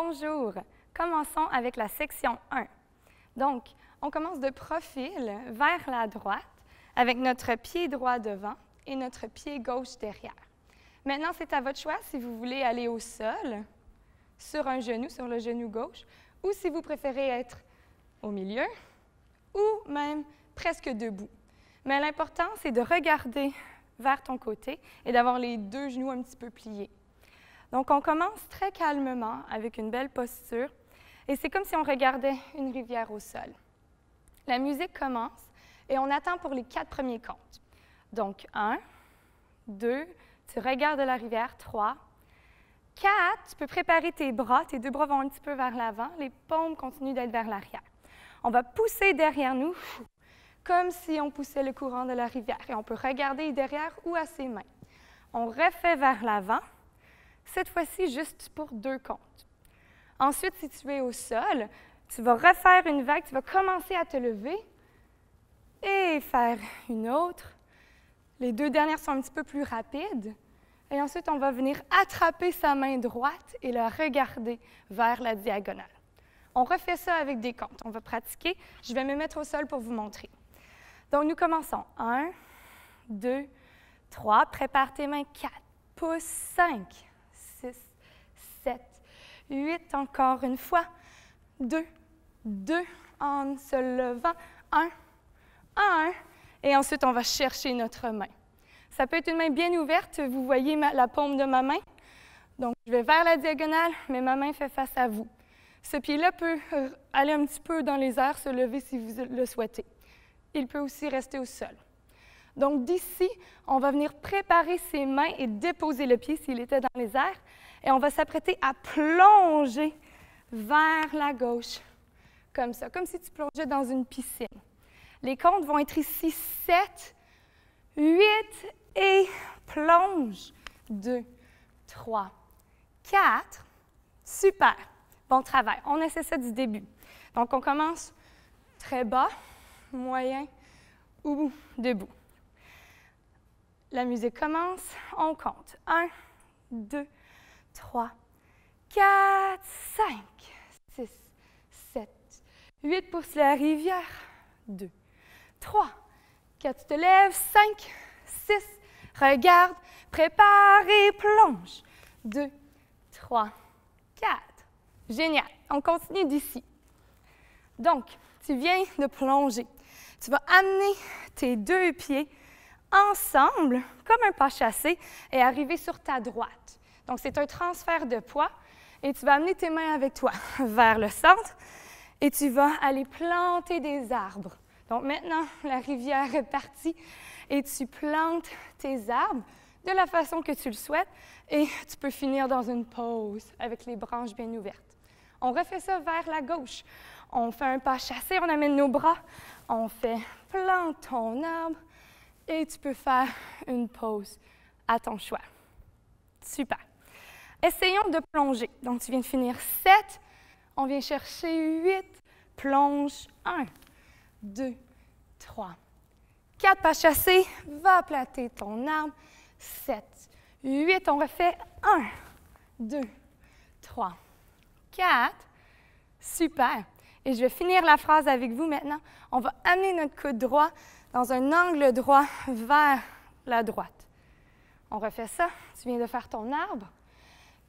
Bonjour! Commençons avec la section 1. Donc, on commence de profil vers la droite avec notre pied droit devant et notre pied gauche derrière. Maintenant, c'est à votre choix si vous voulez aller au sol, sur un genou, sur le genou gauche, ou si vous préférez être au milieu ou même presque debout. Mais l'important, c'est de regarder vers ton côté et d'avoir les deux genoux un petit peu pliés. Donc, on commence très calmement avec une belle posture et c'est comme si on regardait une rivière au sol. La musique commence et on attend pour les 4 premiers comptes. Donc, 1, 2, tu regardes la rivière, 3, 4, tu peux préparer tes bras, tes deux bras vont un petit peu vers l'avant, les paumes continuent d'être vers l'arrière. On va pousser derrière nous comme si on poussait le courant de la rivière et on peut regarder derrière ou à ses mains. On refait vers l'avant. Cette fois-ci, juste pour 2 comptes. Ensuite, si tu es au sol, tu vas refaire une vague, tu vas commencer à te lever et faire une autre. Les 2 dernières sont un petit peu plus rapides. Et ensuite, on va venir attraper sa main droite et la regarder vers la diagonale. On refait ça avec des comptes. On va pratiquer. Je vais me mettre au sol pour vous montrer. Donc, nous commençons. 1, 2, 3. Prépare tes mains. 4. Pousse. 5. 6, 7, 8, encore une fois, 2, 2, en se levant, 1, 1, et ensuite on va chercher notre main. Ça peut être une main bien ouverte, vous voyez la paume de ma main, donc je vais vers la diagonale, mais ma main fait face à vous. Ce pied-là peut aller un petit peu dans les airs, se lever si vous le souhaitez. Il peut aussi rester au sol. Donc, d'ici, on va venir préparer ses mains et déposer le pied s'il était dans les airs. Et on va s'apprêter à plonger vers la gauche, comme ça, comme si tu plongeais dans une piscine. Les comptes vont être ici 7, 8 et plonge. 2, 3, 4. Super! Bon travail. On essaie ça du début. Donc, on commence très bas, moyen ou debout. La musique commence, on compte. 1, 2, 3, 4, 5, 6, 7, 8, pousse la rivière. 2, 3, 4, tu te lèves. 5, 6, regarde, prépare et plonge. 2, 3, 4. Génial, on continue d'ici. Donc, tu viens de plonger. Tu vas amener tes 2 pieds ensemble, comme un pas chassé, et arriver sur ta droite. Donc, c'est un transfert de poids et tu vas amener tes mains avec toi vers le centre et tu vas aller planter des arbres. Donc, maintenant, la rivière est partie et tu plantes tes arbres de la façon que tu le souhaites et tu peux finir dans une pause avec les branches bien ouvertes. On refait ça vers la gauche. On fait un pas chassé, on amène nos bras, on fait plante ton arbre. Et tu peux faire une pause à ton choix. Super. Essayons de plonger. Donc, tu viens de finir 7. On vient chercher 8. Plonge. 1, 2, 3, 4. Pas chassé. Va planter ton arbre. 7, 8. On refait 1, 2, 3, 4. Super. Et je vais finir la phrase avec vous maintenant. On va amener notre coude droit dans un angle droit vers la droite. On refait ça. Tu viens de faire ton arbre.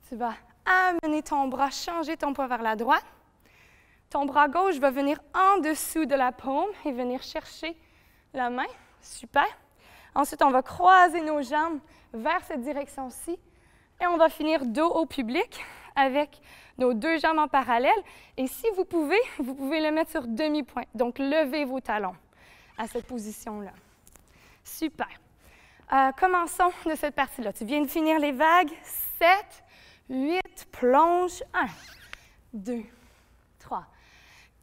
Tu vas amener ton bras, changer ton poids vers la droite. Ton bras gauche va venir en dessous de la paume et venir chercher la main. Super. Ensuite, on va croiser nos jambes vers cette direction-ci. Et on va finir dos au public avec nos 2 jambes en parallèle. Et si vous pouvez le mettre sur demi-point. Donc, levez vos talons à cette position-là. Super. Commençons de cette partie-là. Tu viens de finir les vagues. 7, 8, plonge. 1, 2, 3,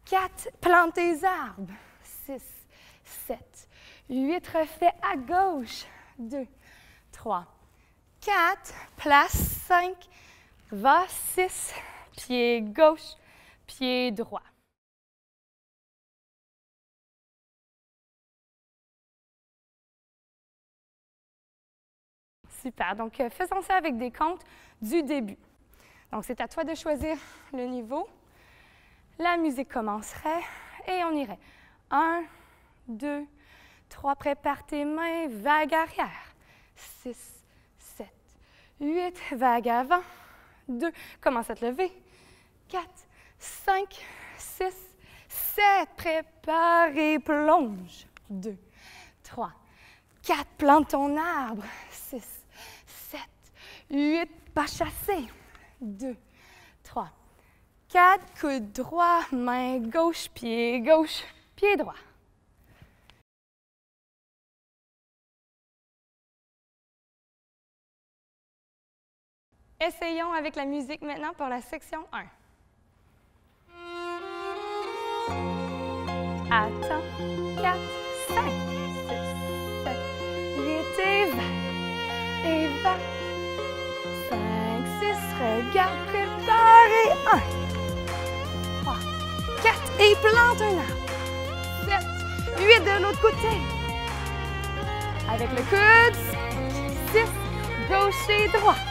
4, plante tes arbres. 6, 7, 8, refais à gauche. 2, 3, 4, place. 5, va. 6, pied gauche, pied droit. Super. Donc, faisons ça avec des comptes du début. Donc, c'est à toi de choisir le niveau. La musique commencerait et on irait. 1, 2, 3, prépare tes mains, vague arrière. 6, 7, 8, vague avant. 2, commence à te lever. 4, 5, 6, 7, prépare et plonge. 2, 3, 4, plante ton arbre. 6, 7, 8, pas chasser. 2, 3, 4, coude droit, main gauche, pied droit. Essayons avec la musique maintenant pour la section 1. Attends, 4, 5, 6, 7, 8 et va. 5, 6, regarde, prépare et 1, 3, 4 et plante un arbre. 7, 8 de l'autre côté. Avec le coude, 6, gauche et droit.